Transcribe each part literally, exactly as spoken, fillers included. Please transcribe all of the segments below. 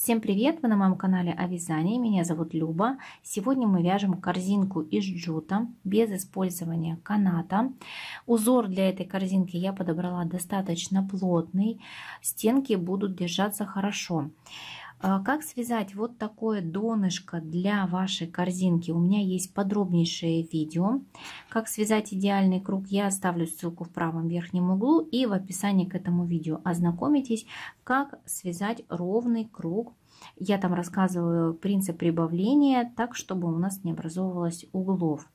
Всем привет! Вы на моем канале о вязании. Меня зовут Люба. Сегодня мы вяжем корзинку из джута без использования каната. Узор для этой корзинки я подобрала достаточно плотный. Стенки будут держаться хорошо. Как связать вот такое донышко для вашей корзинки? У меня есть подробнейшее видео. Как связать идеальный круг? Я оставлю ссылку в правом верхнем углу и в описании к этому видео. Ознакомитесь, как связать ровный круг. Я там рассказываю принцип прибавления, так чтобы у нас не образовывалось углов.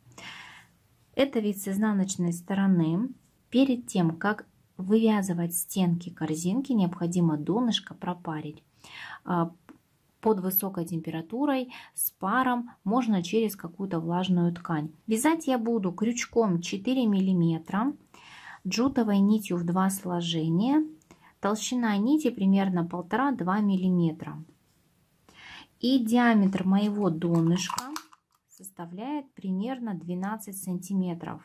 Это вид с изнаночной стороны. Перед тем, как вывязывать стенки корзинки, необходимо донышко пропарить. Под высокой температурой, с паром, можно через какую-то влажную ткань. Вязать я буду крючком четыре миллиметра, джутовой нитью в два сложения. Толщина нити примерно полтора-два миллиметра. И диаметр моего донышка составляет примерно двенадцать сантиметров.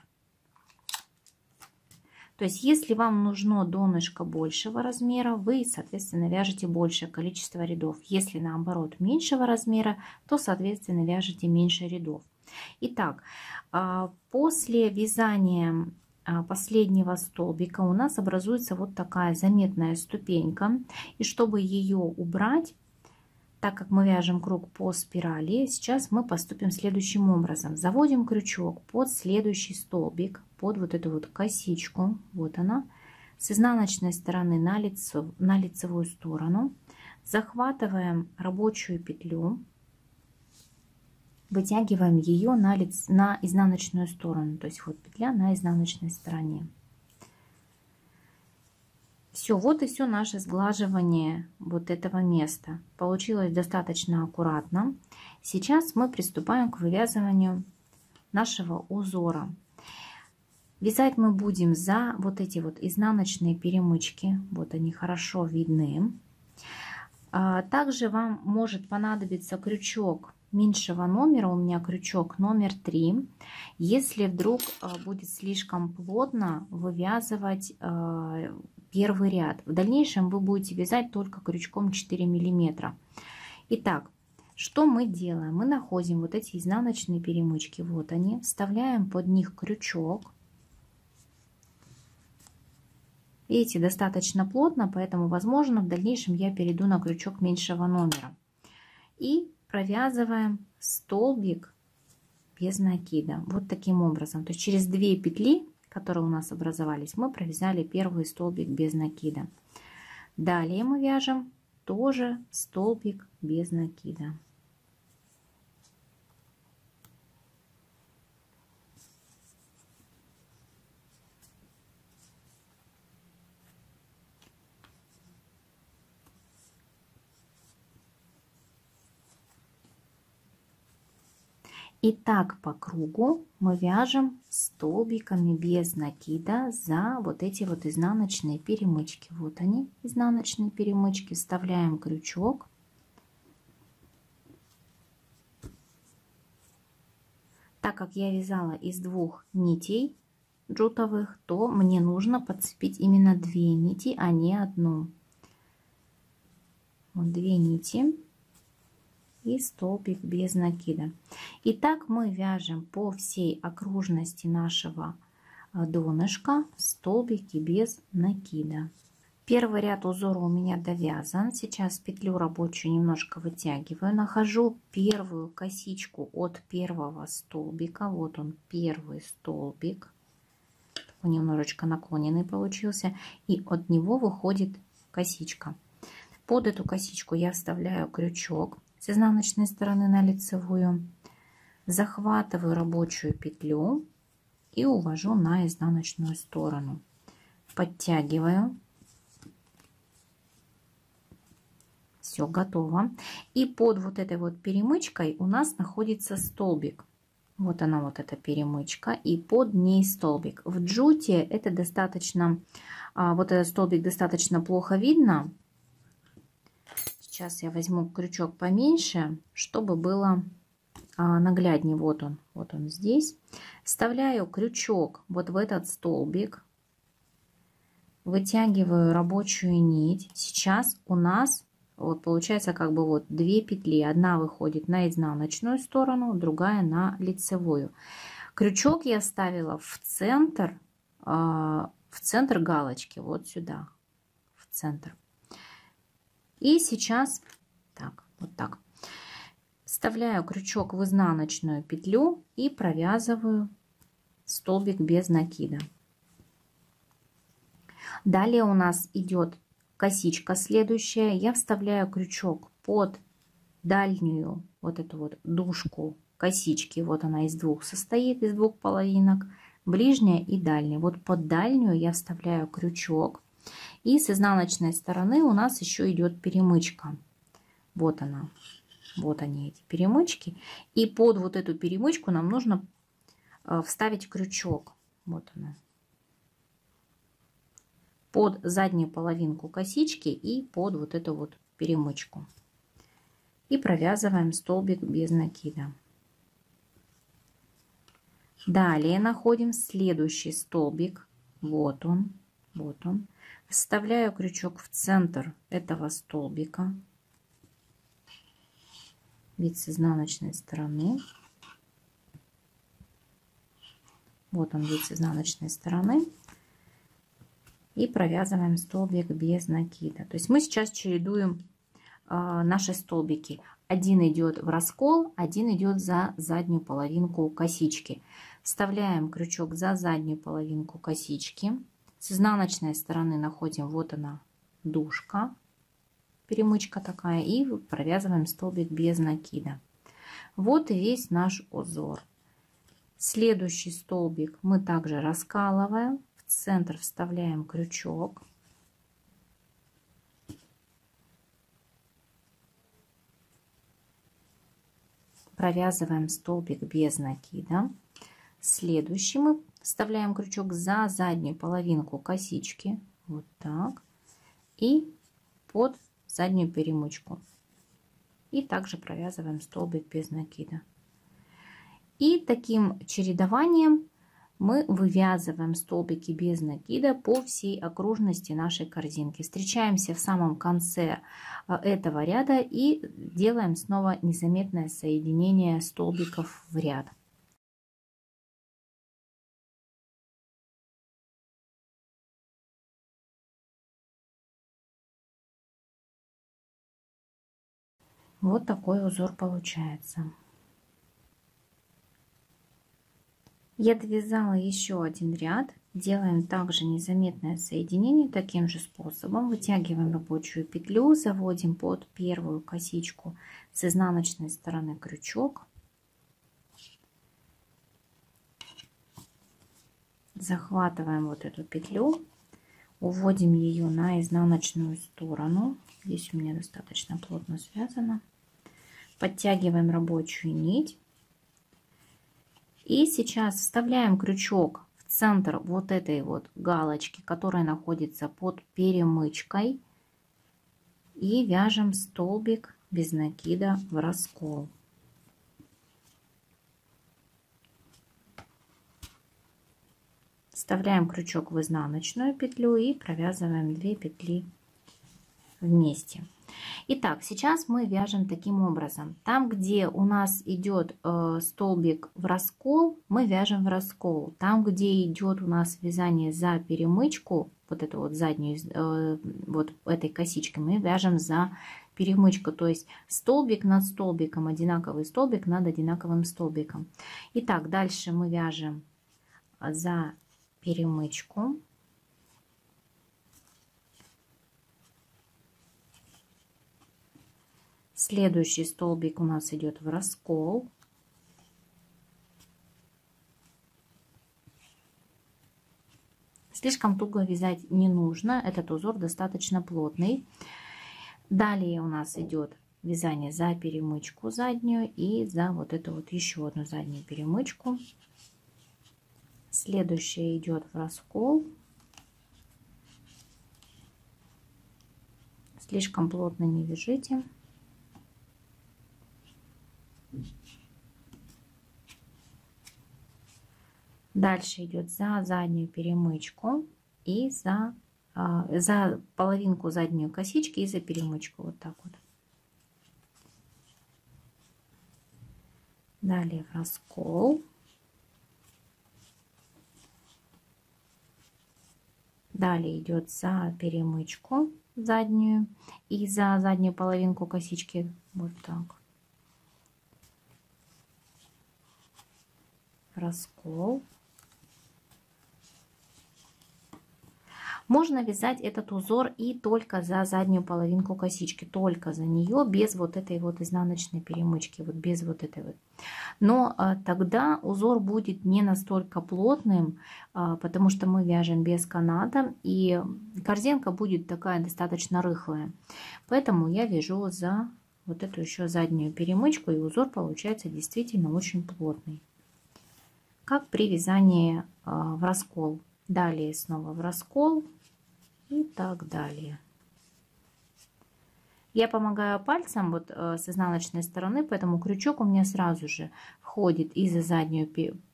То есть, если вам нужно донышко большего размера, вы, соответственно, вяжете большее количество рядов. Если, наоборот, меньшего размера, то, соответственно, вяжете меньше рядов. Итак, после вязания последнего столбика у нас образуется вот такая заметная ступенька. И чтобы ее убрать, так как мы вяжем круг по спирали, сейчас мы поступим следующим образом. Заводим крючок под следующий столбик, под вот эту вот косичку, вот она, с изнаночной стороны на, лицо, на лицевую сторону. Захватываем рабочую петлю, вытягиваем ее на, лиц, на изнаночную сторону, то есть вот петля на изнаночной стороне. Все, вот и все наше сглаживание вот этого места. Получилось достаточно аккуратно. Сейчас мы приступаем к вывязыванию нашего узора. Вязать мы будем за вот эти вот изнаночные перемычки. Вот они хорошо видны. Также вам может понадобиться крючок меньшего номера. У меня крючок номер три. Если вдруг будет слишком плотно вывязывать первый ряд. В дальнейшем вы будете вязать только крючком четыре миллиметра. Итак, что мы делаем? Мы находим вот эти изнаночные перемычки. Вот они. Вставляем под них крючок. Видите, достаточно плотно, поэтому, возможно, в дальнейшем я перейду на крючок меньшего номера. И провязываем столбик без накида. Вот таким образом. То есть через две петли, которые у нас образовались, мы провязали первый столбик без накида. Далее мы вяжем тоже столбик без накида. И так по кругу мы вяжем столбиками без накида за вот эти вот изнаночные перемычки. Вот они, изнаночные перемычки. Вставляем крючок. Так как я вязала из двух нитей джутовых, то мне нужно подцепить именно две нити, а не одну. Вот две нити. И столбик без накида. И так мы вяжем по всей окружности нашего донышка столбики без накида. Первый ряд узора у меня довязан. Сейчас петлю рабочую немножко вытягиваю. Нахожу первую косичку от первого столбика. Вот он, первый столбик. Такой немножечко наклоненный получился. И от него выходит косичка. Под эту косичку я вставляю крючок с изнаночной стороны на лицевую, захватываю рабочую петлю и увожу на изнаночную сторону, подтягиваю. Все готово. И под вот этой вот перемычкой у нас находится столбик. Вот она, вот эта перемычка, и под ней столбик. В джуте это достаточно, вот этот столбик достаточно плохо видно. Сейчас я возьму крючок поменьше, чтобы было нагляднее. Вот он, вот он здесь. Вставляю крючок вот в этот столбик. Вытягиваю рабочую нить. Сейчас у нас Вот получается как бы вот две петли. Одна выходит на изнаночную сторону, другая на лицевую. Крючок я ставила в центр, в центр галочки, вот сюда, в центр. И сейчас так, вот так. Вставляю крючок в изнаночную петлю и провязываю столбик без накида. Далее у нас идет косичка следующая. Я вставляю крючок под дальнюю вот эту вот дужку косички. Вот она из двух состоит, из двух половинок, ближняя и дальняя. Вот под дальнюю я вставляю крючок. И с изнаночной стороны у нас еще идет перемычка. Вот она. Вот они, эти перемычки. И под вот эту перемычку нам нужно вставить крючок. Вот она. Под заднюю половинку косички и под вот эту вот перемычку. И провязываем столбик без накида. Далее находим следующий столбик. Вот он. Вот он. Вставляю крючок в центр этого столбика. Вид с изнаночной стороны. Вот он, вид с изнаночной стороны. И провязываем столбик без накида. То есть мы сейчас чередуем э, наши столбики. Один идет в раскол, один идет за заднюю половинку косички. Вставляем крючок за заднюю половинку косички. С изнаночной стороны находим, вот она, дужка. Перемычка такая, и провязываем столбик без накида. Вот и весь наш узор. Следующий столбик мы также раскалываем, в центр вставляем крючок, провязываем столбик без накида. Следующий мы вставляем крючок за заднюю половинку косички, вот так, и под заднюю перемычку, и также провязываем столбик без накида. И таким чередованием мы вывязываем столбики без накида по всей окружности нашей корзинки. Встречаемся в самом конце этого ряда и делаем снова незаметное соединение столбиков в ряд. Вот такой узор получается. Я довязала еще один ряд. Делаем также незаметное соединение таким же способом. Вытягиваем рабочую петлю, заводим под первую косичку с изнаночной стороны крючок. Захватываем вот эту петлю, уводим ее на изнаночную сторону. Здесь у меня достаточно плотно связано. Подтягиваем рабочую нить. И сейчас вставляем крючок в центр вот этой вот галочки, которая находится под перемычкой. И вяжем столбик без накида в раскол. Вставляем крючок в изнаночную петлю и провязываем две петли вместе. Итак, сейчас мы вяжем таким образом. Там, где у нас идет э, столбик в раскол, мы вяжем в раскол. Там, где идет у нас вязание за перемычку, вот эту вот заднюю, э, вот этой косичкой, мы вяжем за перемычку. То есть столбик над столбиком, одинаковый столбик над одинаковым столбиком. Итак, дальше мы вяжем за перемычку. Следующий столбик у нас идет в раскол. Слишком туго вязать не нужно, этот узор достаточно плотный. Далее у нас идет вязание за перемычку заднюю и за вот эту вот еще одну заднюю перемычку. Следующее идет в раскол. Слишком плотно не вяжите. Дальше идет за заднюю перемычку и за за половинку заднюю косички и за перемычку. Вот так вот. Далее в раскол. Далее идет за перемычку заднюю и за заднюю половинку косички. Вот так. Раскол. Можно вязать этот узор и только за заднюю половинку косички, только за нее, без вот этой вот изнаночной перемычки, вот без вот этой вот. Но а, тогда узор будет не настолько плотным, а, потому что мы вяжем без каната, и корзинка будет такая достаточно рыхлая. Поэтому я вяжу за вот эту еще заднюю перемычку, и узор получается действительно очень плотный, как при вязании а, в раскол. Далее снова в раскол. И так далее. Я помогаю пальцем вот с изнаночной стороны, поэтому крючок у меня сразу же входит и за заднюю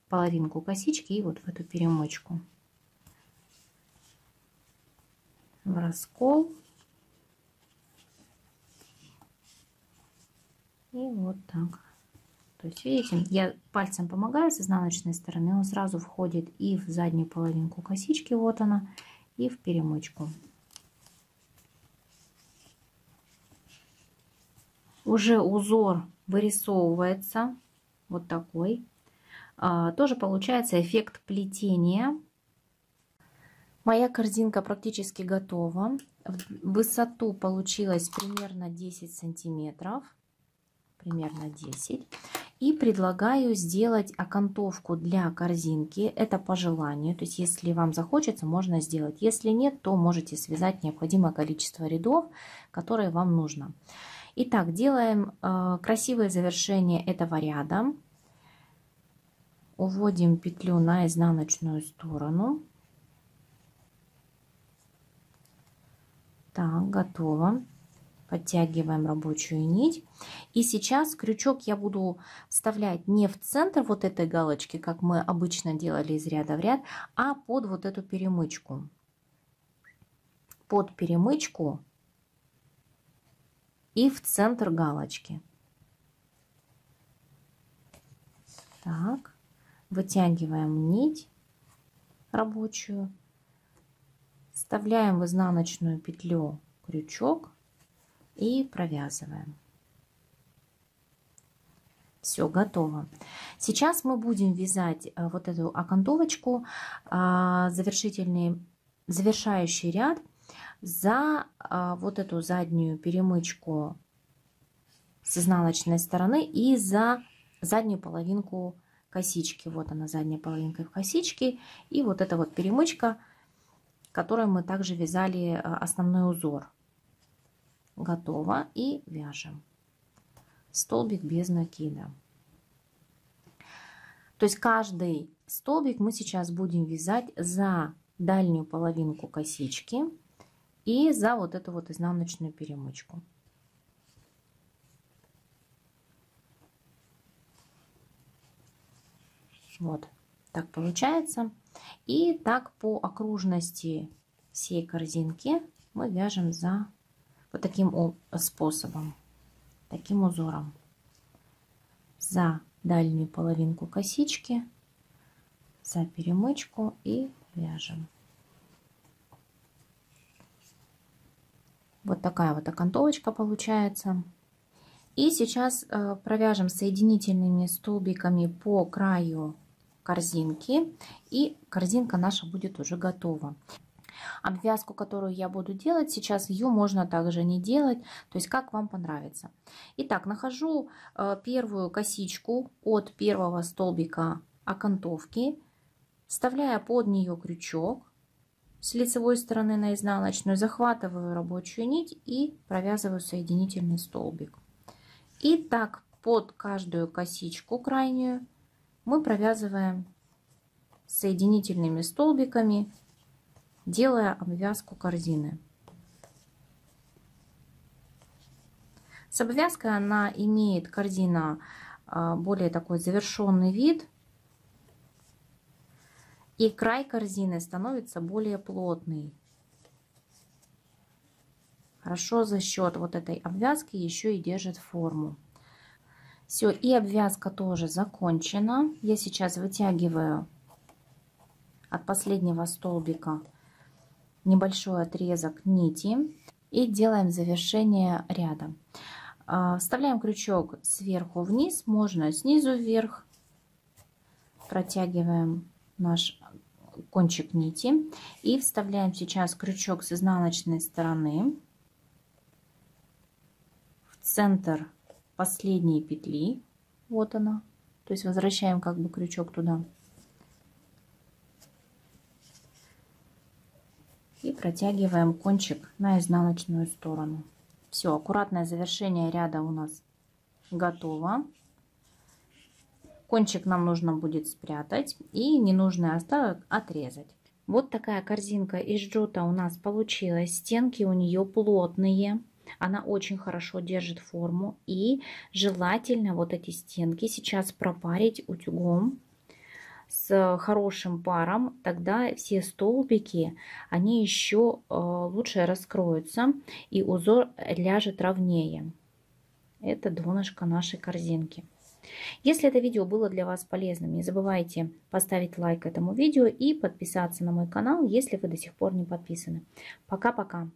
половинку косички, и вот в эту перемычку. В раскол. И вот так. То есть, видите, я пальцем помогаю с изнаночной стороны, он сразу входит и в заднюю половинку косички, вот она, и в перемычку. Уже узор вырисовывается вот такой. А, тоже получается эффект плетения. Моя корзинка практически готова. В высоту получилось примерно десять сантиметров. Примерно десять. И предлагаю сделать окантовку для корзинки. Это по желанию. То есть, если вам захочется, можно сделать. Если нет, то можете связать необходимое количество рядов, которые вам нужно. Итак, делаем э, красивое завершение этого ряда. Уводим петлю на изнаночную сторону. Так, готово. Подтягиваем рабочую нить. И сейчас крючок я буду вставлять не в центр вот этой галочки, как мы обычно делали из ряда в ряд, а под вот эту перемычку. Под перемычку и в центр галочки. Так, вытягиваем нить рабочую, вставляем в изнаночную петлю крючок. И провязываем. Все готово. Сейчас мы будем вязать вот эту окантовочку, завершительный, завершающий ряд за вот эту заднюю перемычку с изнаночной стороны и за заднюю половинку косички. Вот она, задняя половинка косички, и вот эта вот перемычка, которой мы также вязали основной узор. Готово. И вяжем столбик без накида. То есть каждый столбик мы сейчас будем вязать за дальнюю половинку косички и за вот эту вот изнаночную перемычку. Вот так получается. И так по окружности всей корзинки мы вяжем за вот таким способом, таким узором. За дальнюю половинку косички, за перемычку и вяжем. Вот такая вот окантовочка получается. И сейчас провяжем соединительными столбиками по краю корзинки, и корзинка наша будет уже готова. Обвязку, которую я буду делать сейчас, ее можно также не делать, то есть как вам понравится. Итак, нахожу первую косичку от первого столбика окантовки, вставляя под нее крючок с лицевой стороны на изнаночную, захватываю рабочую нить и провязываю соединительный столбик. И так под каждую косичку крайнюю мы провязываем соединительными столбиками, делая обвязку корзины. С обвязкой она имеет, корзина, более такой завершенный вид, и край корзины становится более плотный. хорошо за счет вот этой обвязки еще и держит форму. Все, и обвязка тоже закончена. Я сейчас вытягиваю от последнего столбика небольшой отрезок нити и делаем завершение ряда. Вставляем крючок сверху вниз, можно снизу вверх. Протягиваем наш кончик нити и вставляем сейчас крючок с изнаночной стороны в центр последней петли. Вот она. То есть возвращаем как бы крючок туда. И протягиваем кончик на изнаночную сторону. Все, аккуратное завершение ряда у нас готово. Кончик нам нужно будет спрятать и ненужный остаток отрезать. Вот такая корзинка из джута у нас получилась. Стенки у нее плотные. Она очень хорошо держит форму. И желательно вот эти стенки сейчас пропарить утюгом с хорошим паром. Тогда все столбики, они еще лучше раскроются и узор ляжет ровнее. Это донышко нашей корзинки. Если это видео было для вас полезным, не забывайте поставить лайк этому видео и подписаться на мой канал, если вы до сих пор не подписаны. Пока-пока!